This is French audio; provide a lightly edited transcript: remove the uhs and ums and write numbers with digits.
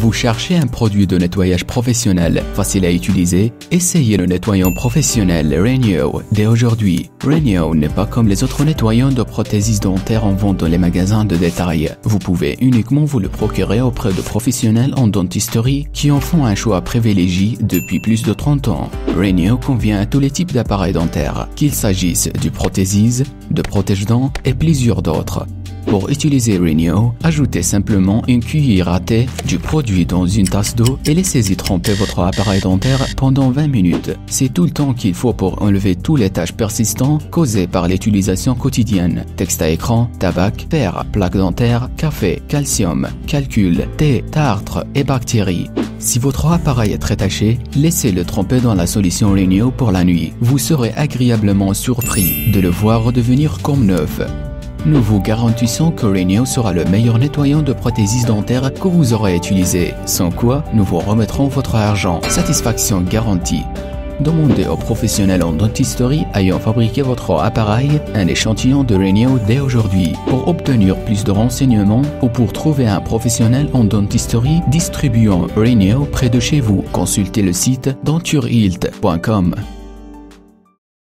Vous cherchez un produit de nettoyage professionnel facile à utiliser? Essayez le nettoyant professionnel Renew dès aujourd'hui. Renew n'est pas comme les autres nettoyants de prothèses dentaires en vente dans les magasins de détail. Vous pouvez uniquement vous le procurer auprès de professionnels en dentisterie qui en font un choix privilégié depuis plus de 30 ans. Renew convient à tous les types d'appareils dentaires, qu'il s'agisse du prothésise, de protège-dents et plusieurs d'autres. Pour utiliser Renew, ajoutez simplement une cuillère à thé du produit dans une tasse d'eau et laissez-y tremper votre appareil dentaire pendant 20 minutes. C'est tout le temps qu'il faut pour enlever tous les taches persistantes causées par l'utilisation quotidienne. Texte à écran, tabac, fer, plaques dentaires, café, calcium, calcul, thé, tartre et bactéries. Si votre appareil est attaché, laissez-le tremper dans la solution Renew pour la nuit. Vous serez agréablement surpris de le voir redevenir comme neuf. Nous vous garantissons que Renew sera le meilleur nettoyant de prothèses dentaires que vous aurez utilisé, sans quoi nous vous remettrons votre argent. Satisfaction garantie. Demandez aux professionnels en dentisterie ayant fabriqué votre appareil un échantillon de Renew dès aujourd'hui. Pour obtenir plus de renseignements ou pour trouver un professionnel en dentisterie distribuant Renew près de chez vous, consultez le site denturehealth.com.